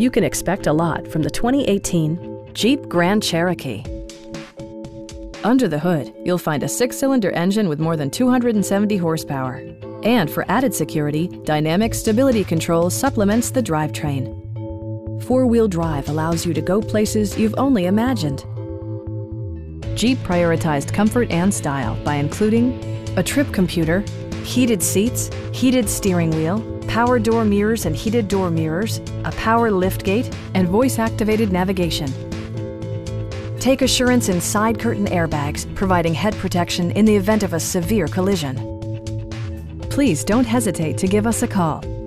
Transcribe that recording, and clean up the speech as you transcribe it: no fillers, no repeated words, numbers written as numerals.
You can expect a lot from the 2018 Jeep Grand Cherokee. Under the hood, you'll find a 6-cylinder engine with more than 270 horsepower. And for added security, Dynamic Stability Control supplements the drivetrain. Four-wheel drive allows you to go places you've only imagined. Jeep prioritized comfort and style by including a trip computer, heated seats, heated steering wheel, power door mirrors and heated door mirrors, a power liftgate, and voice-activated navigation. Take assurance in side curtain airbags, providing head protection in the event of a severe collision. Please don't hesitate to give us a call.